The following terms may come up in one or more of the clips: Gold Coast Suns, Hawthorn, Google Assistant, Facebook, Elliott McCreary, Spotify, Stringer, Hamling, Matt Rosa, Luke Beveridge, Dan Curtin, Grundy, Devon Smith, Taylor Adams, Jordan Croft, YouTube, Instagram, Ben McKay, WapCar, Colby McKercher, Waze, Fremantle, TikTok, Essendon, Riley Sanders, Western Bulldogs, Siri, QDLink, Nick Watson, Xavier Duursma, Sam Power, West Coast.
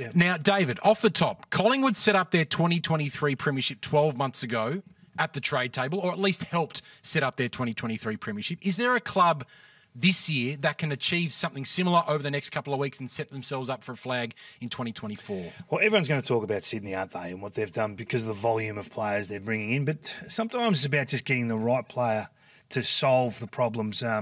Yeah. Now, David, off the top, Collingwood set up their 2023 premiership 12 months ago at the trade table, or at least helped set up their 2023 premiership. Is there a club this year that can achieve something similar over the next couple of weeks and set themselves up for a flag in 2024? Well, everyone's going to talk about Sydney, aren't they, and what they've done because of the volume of players they're bringing in. But sometimes it's about just getting the right player to solve the problems that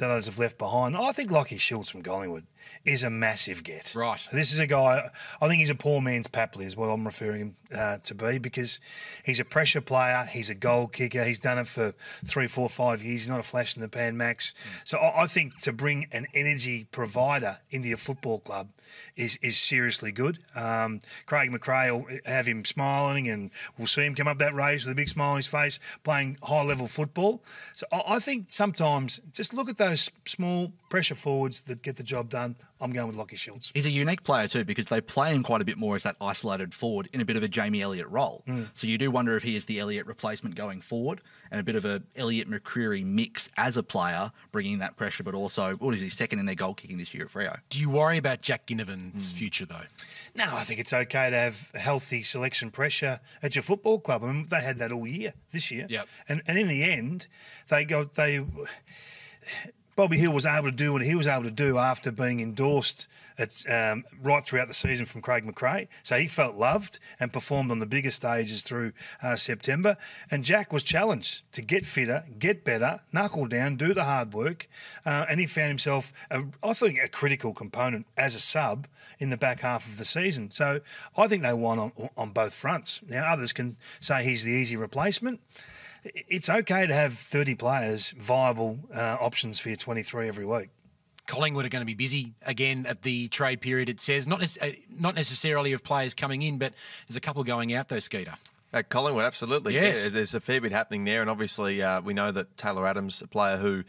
others have left behind. I think Lachie Schultz from Collingwood is a massive get. Right. This is a guy, I think he's a poor man's Papley is what I'm referring him to be, because he's a pressure player, he's a goal kicker, he's done it for 3, 4, 5 years, he's not a flash in the pan, Max. So I think to bring an energy provider into your football club is seriously good. Craig McRae will have him smiling, and we'll see him come up that race with a big smile on his face, playing high-level football. So I think sometimes just look at those small pressure forwards that get the job done. I'm going with Lachie Schultz. He's a unique player too, because they play him quite a bit more as that isolated forward in a bit of a Jamie Elliott role. Mm. So you do wonder if he is the Elliott replacement going forward, and a bit of a Elliott McCreary mix as a player, bringing that pressure, but also, what is he, second in their goal kicking this year at Freo? Do you worry about Jack Ginnivan's future though? No, I think it's okay to have healthy selection pressure at your football club. I mean, they had that all year this year. Yep. And in the end, Bobby Hill was able to do what he was able to do after being endorsed right throughout the season from Craig McRae. So he felt loved and performed on the bigger stages through September. And Jack was challenged to get fitter, get better, knuckle down, do the hard work. And he found himself, I think, a critical component as a sub in the back half of the season. So I think they won on both fronts. Now, others can say he's the easy replacement. It's okay to have 30 players, viable options for your 23 every week. Collingwood are going to be busy again at the trade period, it says. Not necessarily of players coming in, but there's a couple going out though, Skeeter. At Collingwood, absolutely. Yes. Yeah, there's a fair bit happening there. And obviously we know that Taylor Adams, a player who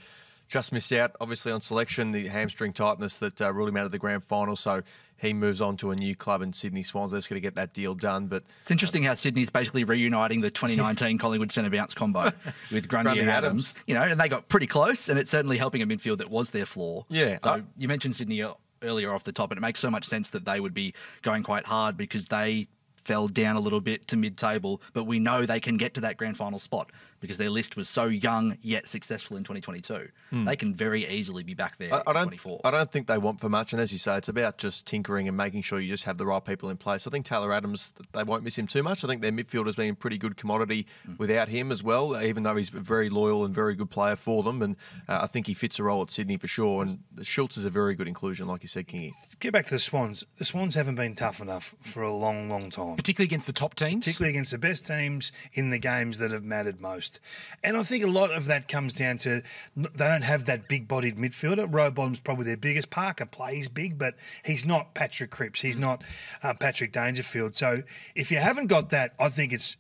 just missed out, obviously, on selection, the hamstring tightness that ruled him out of the grand final. So he moves on to a new club in Sydney Swans. They're just going to get that deal done. But it's interesting how Sydney's basically reuniting the 2019 Collingwood centre bounce combo with Grundy and Adams. You know, and they got pretty close, and it's certainly helping a midfield that was their flaw. Yeah. So you mentioned Sydney earlier off the top, and it makes so much sense that they would be going quite hard because they fell down a little bit to mid-table, but we know they can get to that grand final spot because their list was so young yet successful in 2022. Mm. They can very easily be back there in 2024. I don't think they want for much, and as you say, it's about just tinkering and making sure you just have the right people in place. I think Taylor Adams, they won't miss him too much. I think their midfield has been a pretty good commodity without him as well, even though he's a very loyal and very good player for them, and I think he fits a role at Sydney for sure, and Schultz is a very good inclusion, like you said, Kingy. Get back to the Swans. The Swans haven't been tough enough for a long, long time. Particularly against the top teams? Particularly against the best teams in the games that have mattered most. And I think a lot of that comes down to they don't have that big-bodied midfielder. Rowbottom's probably their biggest. Parker plays big, but he's not Patrick Cripps. He's not Patrick Dangerfield. So if you haven't got that, I think it's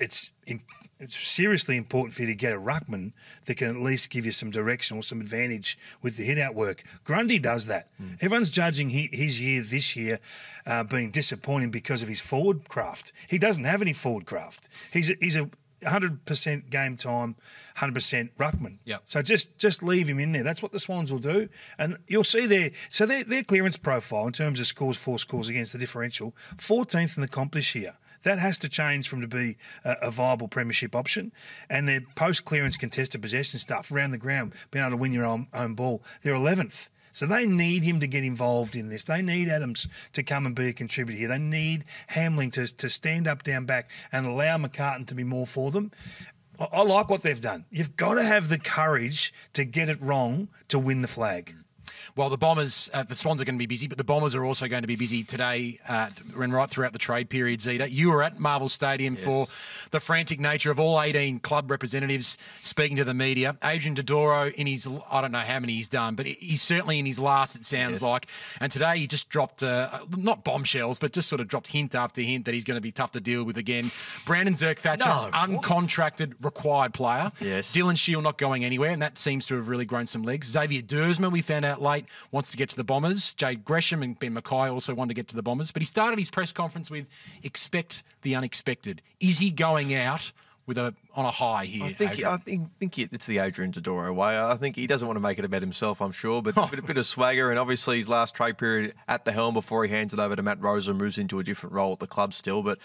seriously important for you to get a ruckman that can at least give you some direction or some advantage with the hit-out work. Grundy does that. Mm. Everyone's judging his year this year being disappointing because of his forward craft. He doesn't have any forward craft. He's a 100% game time, 100% ruckman. Yep. So just leave him in there. That's what the Swans will do. And you'll see their clearance profile in terms of scores, four scores against the differential, 14th in the comp this year. That has to change from to be a viable premiership option. And their post-clearance contested possession stuff, around the ground, being able to win your own ball, they're 11th. So they need him to get involved in this. They need Adams to come and be a contributor here. They need Hamling to stand up down back and allow McCartan to be more for them. I like what they've done. You've got to have the courage to get it wrong to win the flag. Well, the Bombers, the Swans are going to be busy, but the Bombers are also going to be busy today and right throughout the trade period, Zeta. You were at Marvel Stadium for the frantic nature of all 18 club representatives speaking to the media. Adrian Dodoro in his, I don't know how many he's done, but he's certainly in his last, it sounds like. And today he just dropped, not bombshells, but just sort of dropped hint after hint that he's going to be tough to deal with again. Brandon Zerk-Thatcher, uncontracted, required player. Yes. Dylan Shield not going anywhere, and that seems to have really grown some legs. Xavier Duursma, we found out late, wants to get to the Bombers. Jade Gresham and Ben McKay also want to get to the Bombers. But he started his press conference with, expect the unexpected. Is he going out with a on a high here. I think it's the Adrian Dodoro way. I think he doesn't want to make it about himself, I'm sure, but a bit of swagger, and obviously his last trade period at the helm before he hands it over to Matt Rosa and moves into a different role at the club still. But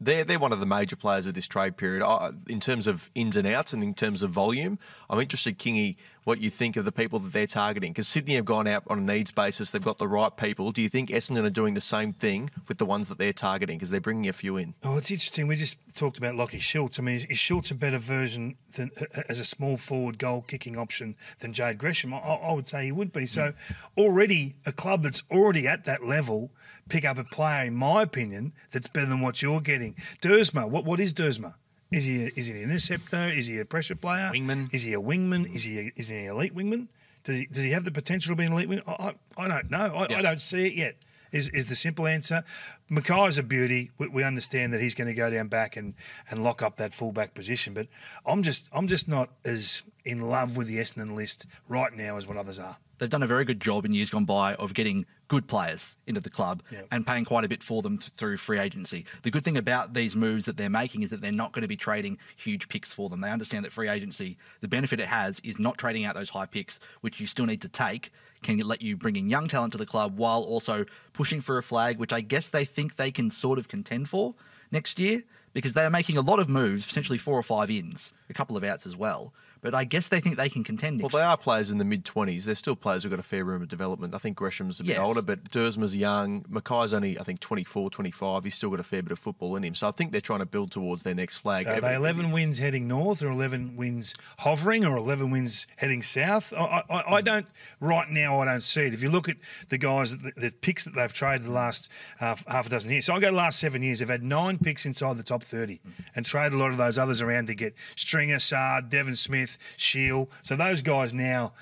they're one of the major players of this trade period in terms of ins and outs and in terms of volume. I'm interested, Kingy, what you think of the people that they're targeting, because Sydney have gone out on a needs basis. They've got the right people. Do you think Essendon are doing the same thing with the ones that they're targeting, because they're bringing a few in? Oh, it's interesting. We just talked about Lachie Schultz. I mean, is Schultz a better version than, as a small forward goal-kicking option than Jade Gresham? I would say he would be. So already a club that's already at that level pick up a player, in my opinion, that's better than what you're getting. Duursma, what is Duursma? Is he an interceptor? Is he a pressure player? Wingman? Is he a wingman? Is he an elite wingman? Does he have the potential to be an elite wingman? I don't know. I don't see it yet. Is the simple answer. McKay's a beauty. We understand that he's going to go down back and lock up that fullback position. But I'm just not as in love with the Essendon list right now as what others are. They've done a very good job in years gone by of getting good players into the club and paying quite a bit for them through free agency. The good thing about these moves that they're making is that they're not going to be trading huge picks for them. They understand that free agency, the benefit it has is not trading out those high picks, which you still need to take, can let you bring in young talent to the club while also pushing for a flag, which I guess they think they can sort of contend for next year, because they are making a lot of moves, potentially 4 or 5 ins, a couple of outs as well. But I guess they think they can contend. Well, they are players in the mid-20s. They're still players who've got a fair room of development. I think Gresham's a bit older, but Duursma's young. McKay's only, I think, 24, 25. He's still got a fair bit of football in him. So I think they're trying to build towards their next flag. So are they 11 wins heading north, or 11 wins hovering, or 11 wins heading south? I don't, right now, I don't see it. If you look at the guys, the picks that they've traded the last half a dozen years. So I go the last 7 years. They've had 9 picks inside the top 30 and traded a lot of those others around to get Stringer, Sard, Devon Smith, Shield. So those guys now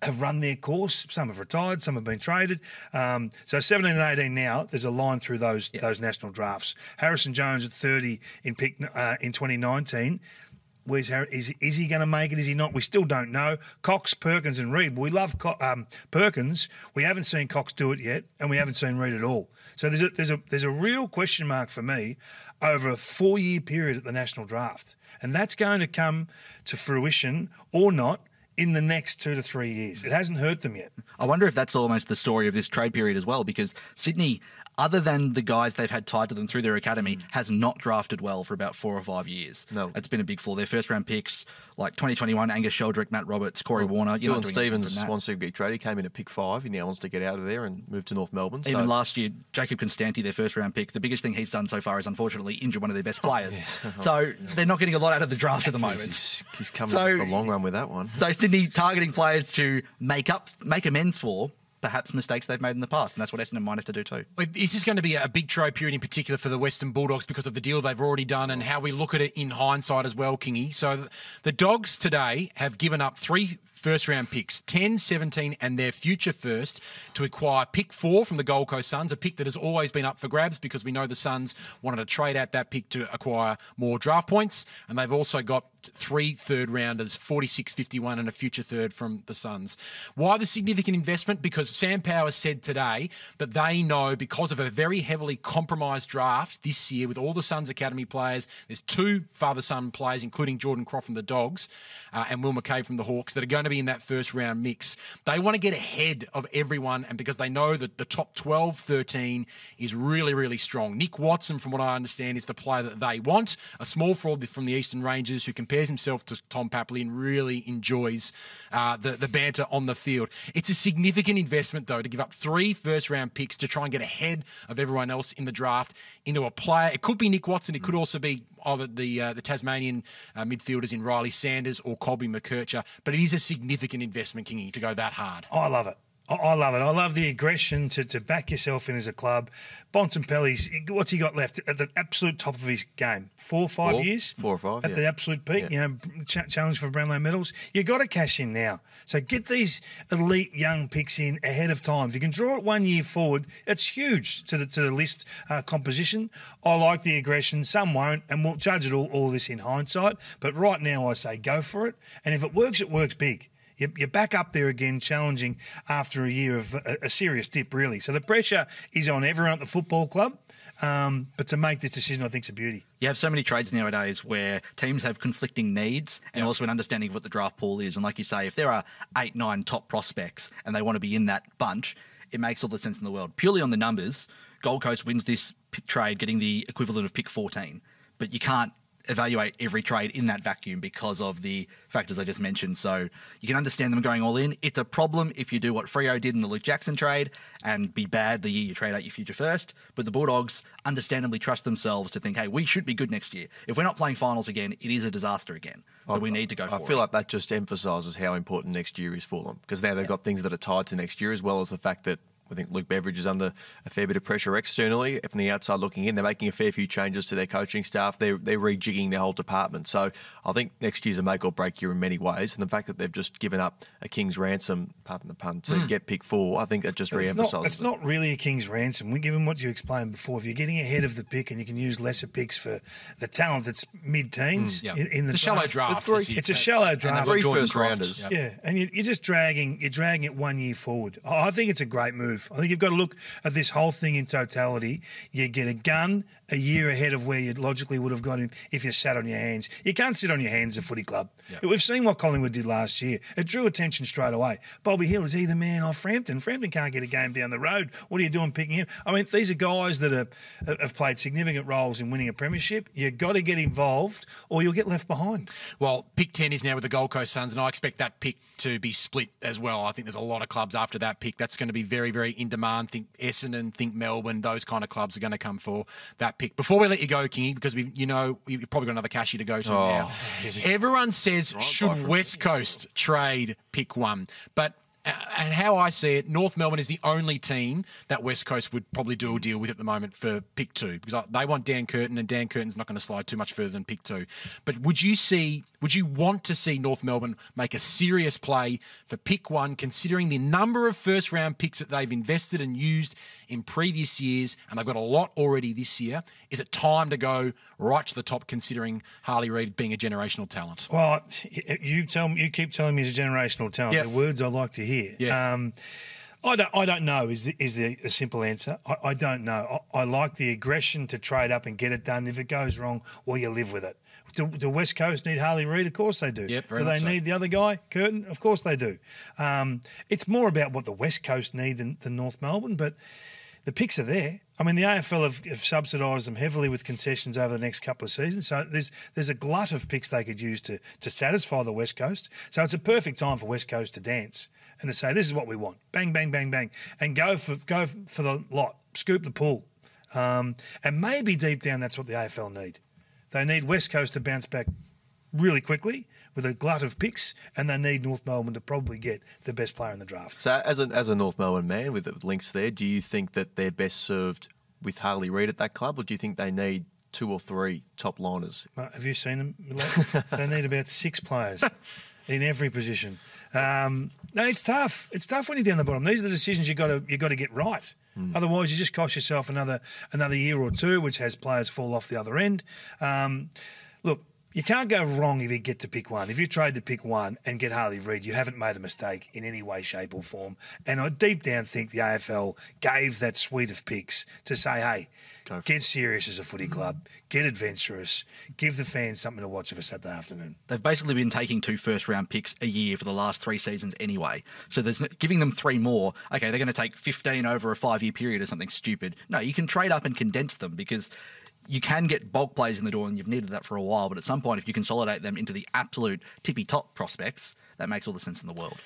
have run their course. Some have retired, some have been traded. So 17 and 18 now, there's a line through those national drafts. Harrison Jones at 30 in 2019. Where's Harry? Is he going to make it? Is he not? We still don't know. Cox, Perkins and Reid. We love Perkins. We haven't seen Cox do it yet, and we haven't seen Reid at all. So there's a real question mark for me over a 4-year period at the national draft. And that's going to come to fruition or not in the next 2 to 3 years. It hasn't hurt them yet. I wonder if that's almost the story of this trade period as well, because Sydney, other than the guys they've had tied to them through their academy, has not drafted well for about 4 or 5 years. No. That's been a big flaw. Their first-round picks, like 2021, Angus Sheldrick, Matt Roberts, Corey Warner. John Stevens wants to get traded. He came in at pick 5. He now wants to get out of there and move to North Melbourne. Even last year, Jacob Constanti, their first-round pick, the biggest thing he's done so far is, unfortunately, injure one of their best players. So they're not getting a lot out of the draft at the moment. He's coming for the long run with that one. So Sydney targeting players to make amends for perhaps mistakes they've made in the past, and that's what Essendon might have to do too. Is this going to be a big trade period in particular for the Western Bulldogs because of the deal they've already done and how we look at it in hindsight as well, Kingy? So the Dogs today have given up 3 first-round picks, 10, 17 and their future first, to acquire pick 4 from the Gold Coast Suns, a pick that has always been up for grabs because we know the Suns wanted to trade out that pick to acquire more draft points, and they've also got 3 third-rounders, 46, 51 and a future third from the Suns. Why the significant investment? Because Sam Power said today that they know, because of a very heavily compromised draft this year with all the Suns Academy players, there's 2 father-son players, including Jordan Croft from the Dogs and Will McKay from the Hawks, that are going to be in that first-round mix. They want to get ahead of everyone, and because they know that the top 12, 13 is really, really strong. Nick Watson, from what I understand, is the player that they want, a small forward from the Eastern Rangers who compares himself to Tom Papley and really enjoys the banter on the field. It's a significant investment, though, to give up 3 first-round picks to try and get ahead of everyone else in the draft into a player. It could be Nick Watson. It could also be either the Tasmanian midfielders in Riley Sanders or Colby McKercher, but it is a significant investment, Kingy, to go that hard. I love it. I love it. I love the aggression to back yourself in as a club. Bontempelli's, what's he got left at the absolute top of his game? 4 or 5 years? 4 or 5, At the absolute peak, you know, challenge for Brownlow medals. You've got to cash in now. So get these elite young picks in ahead of time. If you can draw it 1 year forward, it's huge to the list composition. I like the aggression. Some won't, and we'll judge it all this in hindsight. But right now I say go for it. And if it works, it works big. You're back up there again, challenging after a year of a serious dip, really. So the pressure is on everyone at the football club. But to make this decision, I think, is a beauty. You have so many trades nowadays where teams have conflicting needs and also an understanding of what the draft pool is. And like you say, if there are 8, 9 top prospects and they want to be in that bunch, it makes all the sense in the world. Purely on the numbers, Gold Coast wins this trade, getting the equivalent of pick 14. But you can't evaluate every trade in that vacuum because of the factors I just mentioned. So you can understand them going all in. It's a problem if you do what Freo did in the Luke Jackson trade and be bad the year you trade out your future first. But the Bulldogs understandably trust themselves to think, hey, we should be good next year. If we're not playing finals again, it is a disaster again. So we need to go for it. I feel like that just emphasises how important next year is for them, because now they've got things that are tied to next year, as well as the fact that I think Luke Beveridge is under a fair bit of pressure externally. From the outside looking in, they're making a fair few changes to their coaching staff. They're rejigging their whole department. So I think next year's a make or break year in many ways. And the fact that they've just given up a king's ransom, pardon the pun, to get pick 4, I think that just re-emphasises it. It's not really a king's ransom. Given what you explained before, if you're getting ahead of the pick and you can use lesser picks for the talent that's mid-teens in the shallow draft. It's a shallow draft. 3 first-rounders. Yeah, and you're just dragging it one year forward. I think it's a great move. I think you've got to look at this whole thing in totality. You get a gun a year ahead of where you logically would have got him if you sat on your hands. You can't sit on your hands at a footy club. Yep. We've seen what Collingwood did last year. It drew attention straight away. Bobby Hill is either man or Frampton. Frampton can't get a game down the road. What are you doing picking him? I mean, these are guys that have played significant roles in winning a premiership. You've got to get involved or you'll get left behind. Well, pick 10 is now with the Gold Coast Suns, and I expect that pick to be split as well. I think there's a lot of clubs after that pick. That's going to be very, very in demand. Think Essendon, think Melbourne, those kind of clubs are going to come for that pick. Before we let you go, Kingy, because you've probably got another cashier to go to now. Everyone says, should West Coast trade pick 1? But and how I see it, North Melbourne is the only team that West Coast would probably do a deal with at the moment for pick 2, because they want Dan Curtin, and Dan Curtin's not going to slide too much further than pick 2. But would you want to see North Melbourne make a serious play for pick 1, considering the number of first-round picks that they've invested and used in previous years, and they've got a lot already this year? Is it time to go right to the top, considering Harley Reid being a generational talent? Well, you keep telling me he's a generational talent. Yep. The words I like to hear. Yes. I don't know is the simple answer. I don't know. I like the aggression to trade up and get it done. If it goes wrong, well, you live with it. Do West Coast need Harley Reid? Of course they do. Yep, do they need the other guy, Curtin? Of course they do. It's more about what the West Coast need than North Melbourne, but the picks are there. I mean, the AFL have subsidised them heavily with concessions over the next couple of seasons, so there's a glut of picks they could use to satisfy the West Coast. So it's a perfect time for West Coast to dance and to say, this is what we want, bang, bang, bang, bang, and go for the lot, scoop the pool. And maybe deep down that's what the AFL need. They need West Coast to bounce back really quickly with a glut of picks, and they need North Melbourne to probably get the best player in the draft. So as a North Melbourne man with the links there, do you think that they're best served with Harley Reid at that club, or do you think they need 2 or 3 top liners? Have you seen them? They need about 6 players in every position. No, it's tough. It's tough when you're down the bottom. These are the decisions you got to get right. Otherwise, you just cost yourself another year or two, which has players fall off the other end. Look, you can't go wrong if you get to pick 1. If you trade to pick 1 and get Harley Reid, you haven't made a mistake in any way, shape or form. And I deep down think the AFL gave that suite of picks to say, hey, get serious as a footy club, get adventurous, give the fans something to watch of a Saturday afternoon. They've basically been taking 2 first-round picks a year for the last 3 seasons anyway. So there's giving them 3 more, okay, they're going to take 15 over a 5-year period or something stupid. No, you can trade up and condense them, because you can get bulk plays in the door, and you've needed that for a while. But at some point, if you consolidate them into the absolute tippy-top prospects, that makes all the sense in the world.